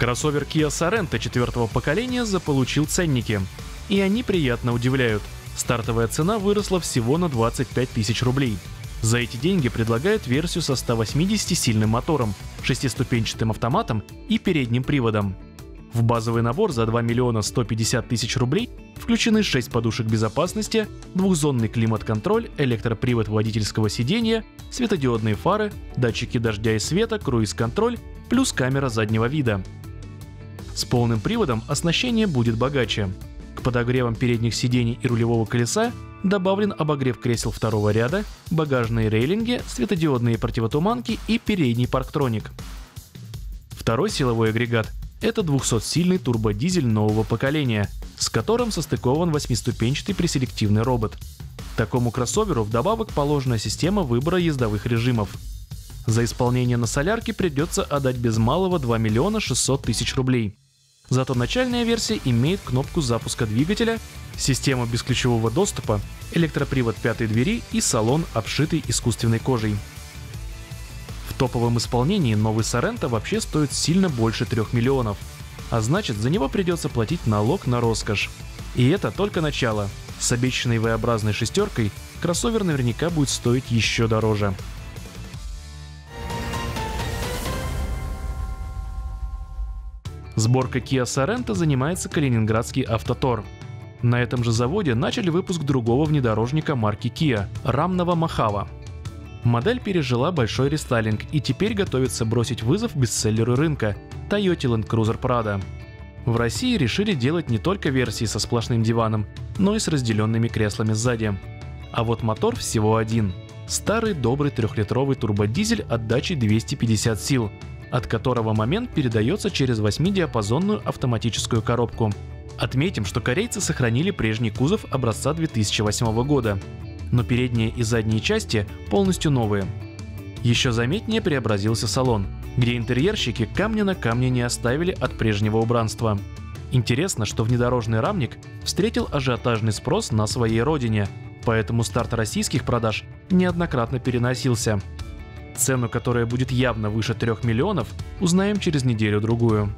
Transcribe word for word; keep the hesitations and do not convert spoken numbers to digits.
Кроссовер Kia Sorento четвертого поколения заполучил ценники. И они приятно удивляют. Стартовая цена выросла всего на двадцать пять тысяч рублей. За эти деньги предлагают версию со ста восьмидесятисильным мотором, шестиступенчатым автоматом и передним приводом. В базовый набор за два миллиона сто пятьдесят тысяч рублей включены шесть подушек безопасности, двухзонный климат-контроль, электропривод водительского сиденья, светодиодные фары, датчики дождя и света, круиз-контроль, плюс камера заднего вида. С полным приводом оснащение будет богаче. К подогревам передних сидений и рулевого колеса добавлен обогрев кресел второго ряда, багажные рейлинги, светодиодные противотуманки и передний парктроник. Второй силовой агрегат – это двухсотсильный турбодизель нового поколения, с которым состыкован восьмиступенчатый преселективный робот. Такому кроссоверу вдобавок положена система выбора ездовых режимов. За исполнение на солярке придется отдать без малого два миллиона шестьсот тысяч рублей. Зато начальная версия имеет кнопку запуска двигателя, систему бесключевого доступа, электропривод пятой двери и салон, обшитый искусственной кожей. В топовом исполнении новый Sorento вообще стоит сильно больше трёх миллионов, а значит, за него придется платить налог на роскошь. И это только начало. С обещанной V-образной шестеркой кроссовер наверняка будет стоить еще дороже. Сборкой Kia Sorento занимается калининградский автотор. На этом же заводе начали выпуск другого внедорожника марки Kia – рамного Mohave. Модель пережила большой рестайлинг и теперь готовится бросить вызов бестселлеру рынка – Toyota Land Cruiser Prado. В России решили делать не только версии со сплошным диваном, но и с разделенными креслами сзади. А вот мотор всего один – старый добрый трехлитровый турбодизель отдачей двести пятьдесят сил, от которого момент передается через восьмидиапазонную автоматическую коробку. Отметим, что корейцы сохранили прежний кузов образца две тысячи восьмого года, но передние и задние части полностью новые. Еще заметнее преобразился салон, где интерьерщики камня на камне не оставили от прежнего убранства. Интересно, что внедорожный рамник встретил ажиотажный спрос на своей родине, поэтому старт российских продаж неоднократно переносился. Цену, которая будет явно выше трёх миллионов, узнаем через неделю-другую.